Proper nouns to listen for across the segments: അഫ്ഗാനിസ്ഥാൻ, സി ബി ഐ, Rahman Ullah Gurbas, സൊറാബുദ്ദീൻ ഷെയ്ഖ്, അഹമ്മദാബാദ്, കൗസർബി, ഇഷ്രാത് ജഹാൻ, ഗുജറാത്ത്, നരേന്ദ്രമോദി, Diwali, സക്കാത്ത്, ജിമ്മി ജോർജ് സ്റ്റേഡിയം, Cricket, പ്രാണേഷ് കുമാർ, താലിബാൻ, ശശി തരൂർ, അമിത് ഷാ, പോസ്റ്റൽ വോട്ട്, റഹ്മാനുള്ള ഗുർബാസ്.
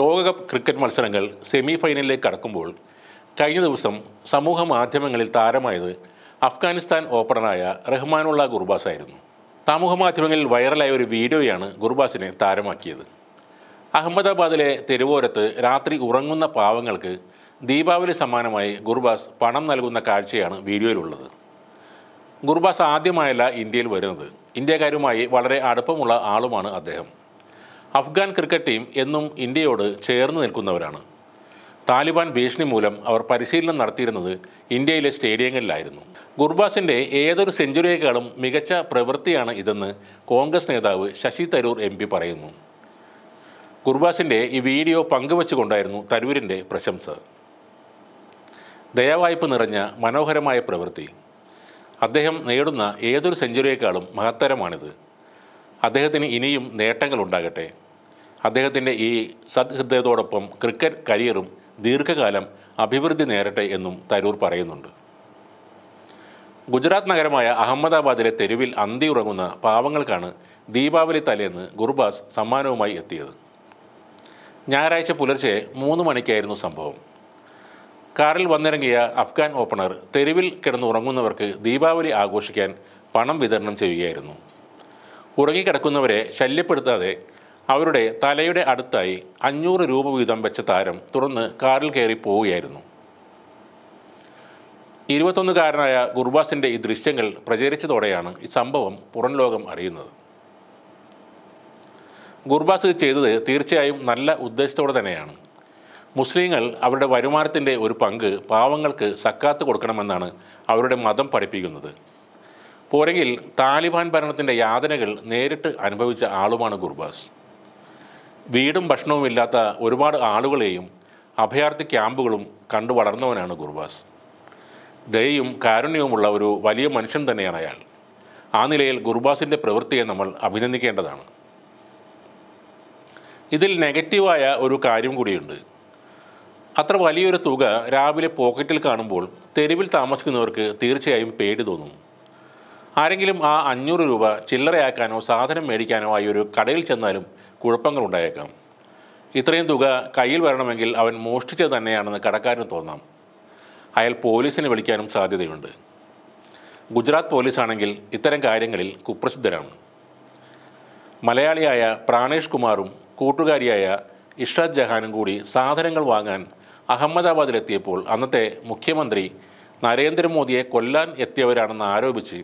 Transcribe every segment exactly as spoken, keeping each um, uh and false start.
ലോകകപ്പ് ക്രിക്കറ്റ് മത്സരങ്ങൾ സെമി ഫൈനലിലേക്ക് കടക്കുമ്പോൾ കഴിഞ്ഞ ദിവസം സമൂഹ മാധ്യമങ്ങളിൽ താരമായത് അഫ്ഗാനിസ്ഥാൻ ഓപ്പണറായ റഹ്മാനുള്ള ഗുർബാസ് ആയിരുന്നു. സമൂഹ മാധ്യമങ്ങളിൽ വൈറലായ ഒരു വീഡിയോയാണ് ഗുർബാസിനെ താരമാക്കിയത്. അഹമ്മദാബാദിലെ തെരുവോരത്ത് രാത്രി ഉറങ്ങുന്ന പാവങ്ങൾക്ക് ദീപാവലി സമ്മാനമായി ഗുർബാസ് പണം നൽകുന്ന കാഴ്ചയാണ് വീഡിയോയിലുള്ളത്. ഗുർബാസ് ആദ്യമായല്ല ഇന്ത്യയിൽ വരുന്നത്. ഇന്ത്യക്കാരുമായി വളരെ അടുപ്പമുള്ള ആളുമാണ് അദ്ദേഹം. അഫ്ഗാൻ ക്രിക്കറ്റ് ടീം എന്നും ഇന്ത്യയോട് ചേർന്ന് നിൽക്കുന്നവരാണ്. താലിബാൻ ഭീഷണി മൂലം അവർ പരിശീലനം നടത്തിയിരുന്നത് ഇന്ത്യയിലെ സ്റ്റേഡിയങ്ങളിലായിരുന്നു. ഗുർബാസിൻ്റെ ഏതൊരു സെഞ്ചുറിയേക്കാളും മികച്ച പ്രവൃത്തിയാണ് ഇതെന്ന് കോൺഗ്രസ് നേതാവ് ശശി തരൂർ എം പി പറയുന്നു. ഗുർബാസിൻ്റെ ഈ വീഡിയോ പങ്കുവച്ചുകൊണ്ടായിരുന്നു തരൂരിൻ്റെ പ്രശംസ. ദയവായ്പ നിറഞ്ഞ മനോഹരമായ പ്രവൃത്തി. അദ്ദേഹം നേടുന്ന ഏതൊരു സെഞ്ചുറിയേക്കാളും മഹത്തരമാണിത്. അദ്ദേഹത്തിന് ഇനിയും നേട്ടങ്ങളുണ്ടാകട്ടെ. അദ്ദേഹത്തിൻ്റെ ഈ സദ്ഹൃദയത്തോടൊപ്പം ക്രിക്കറ്റ് കരിയറും ദീർഘകാലം അഭിവൃദ്ധി നേരട്ടെ എന്നും തരൂർ പറയുന്നുണ്ട്. ഗുജറാത്ത് നഗരമായ അഹമ്മദാബാദിലെ തെരുവിൽ അന്തിയുറങ്ങുന്ന പാവങ്ങൾക്കാണ് ദീപാവലി തലേന്ന് ഗുർബാസ് സമ്മാനവുമായി എത്തിയത്. ഞായറാഴ്ച പുലർച്ചെ മൂന്ന് മണിക്കായിരുന്നു സംഭവം. കാറിൽ വന്നിറങ്ങിയ അഫ്ഗാൻ ഓപ്പണർ തെരുവിൽ കിടന്നുറങ്ങുന്നവർക്ക് ദീപാവലി ആഘോഷിക്കാൻ പണം വിതരണം ചെയ്യുകയായിരുന്നു. ഉറങ്ങിക്കിടക്കുന്നവരെ ശല്യപ്പെടുത്താതെ അവരുടെ തലയുടെ അടുത്തായി അഞ്ഞൂറ് രൂപ വീതം വെച്ച താരം തുറന്ന് കാറിൽ കയറി പോവുകയായിരുന്നു. ഇരുപത്തൊന്നുകാരനായ ഗുർബാസിൻ്റെ ഈ ദൃശ്യങ്ങൾ പ്രചരിച്ചതോടെയാണ് ഈ സംഭവം പുറം ലോകം അറിയുന്നത്. ഗുർബാസ് ചെയ്തത് തീർച്ചയായും നല്ല ഉദ്ദേശത്തോടെ തന്നെയാണ്. മുസ്ലിങ്ങൾ അവരുടെ വരുമാനത്തിൻ്റെ ഒരു പങ്ക് പാവങ്ങൾക്ക് സക്കാത്ത് കൊടുക്കണമെന്നാണ് അവരുടെ മതം പഠിപ്പിക്കുന്നത്. പോരെങ്കിൽ താലിബാൻ ഭരണത്തിൻ്റെ യാതനകൾ നേരിട്ട് അനുഭവിച്ച ആളുമാണ് ഗുർബാസ്. വീടും ഭക്ഷണവും ഇല്ലാത്ത ഒരുപാട് ആളുകളെയും അഭയാർത്ഥി ക്യാമ്പുകളും കണ്ടു വളർന്നവനാണ് ഗുർബാസ്. ദയയും കാരുണ്യവുമുള്ള ഒരു വലിയ മനുഷ്യൻ തന്നെയാണ് അയാൾ. ആ നിലയിൽ ഗുർബാസിൻ്റെ പ്രവൃത്തിയെ നമ്മൾ അഭിനന്ദിക്കേണ്ടതാണ്. ഇതിൽ നെഗറ്റീവായ ഒരു കാര്യം കൂടിയുണ്ട്. അത്ര വലിയൊരു തുക രാവിലെ പോക്കറ്റിൽ കാണുമ്പോൾ തെരുവിൽ താമസിക്കുന്നവർക്ക് തീർച്ചയായും പേടി തോന്നും. ആരെങ്കിലും ആ അഞ്ഞൂറ് രൂപ ചില്ലറയാക്കാനോ സാധനം മേടിക്കാനോ ആയി ഒരു കടയിൽ ചെന്നാലും കുഴപ്പങ്ങളുണ്ടായേക്കാം. ഇത്രയും തുക കയ്യിൽ വരണമെങ്കിൽ അവൻ മോഷ്ടിച്ചത് തന്നെയാണെന്ന് കടക്കാരന് തോന്നാം. അയാൾ പോലീസിനെ വിളിക്കാനും സാധ്യതയുണ്ട്. ഗുജറാത്ത് പോലീസാണെങ്കിൽ ഇത്തരം കാര്യങ്ങളിൽ കുപ്രസിദ്ധരാണ്. മലയാളിയായ പ്രാണേഷ് കുമാറും കൂട്ടുകാരിയായ ഇഷ്രാത് ജഹാനും കൂടി സാധനങ്ങൾ വാങ്ങാൻ അഹമ്മദാബാദിലെത്തിയപ്പോൾ അന്നത്തെ മുഖ്യമന്ത്രി നരേന്ദ്രമോദിയെ കൊല്ലാൻ എത്തിയവരാണെന്ന് ആരോപിച്ച്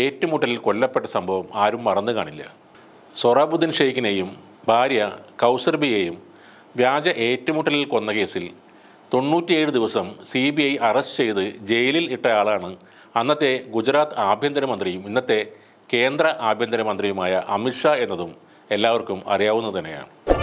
ഏറ്റുമുട്ടലിൽ കൊല്ലപ്പെട്ട സംഭവം ആരും മറന്നു കാണില്ല. സൊറാബുദ്ദീൻ ഷെയ്ഖിനെയും ഭാര്യ കൗസർബിയെയും വ്യാജ ഏറ്റുമുട്ടലിൽ കൊന്ന കേസിൽ തൊണ്ണൂറ്റിയേഴ് ദിവസം സി ബി ഐ അറസ്റ്റ് ചെയ്ത് ജയിലിൽ ഇട്ടയാളാണ് അന്നത്തെ ഗുജറാത്ത് ആഭ്യന്തരമന്ത്രിയും ഇന്നത്തെ കേന്ദ്ര ആഭ്യന്തരമന്ത്രിയുമായ അമിത് ഷാ എന്നതും എല്ലാവർക്കും അറിയാവുന്നത് തന്നെയാണ്.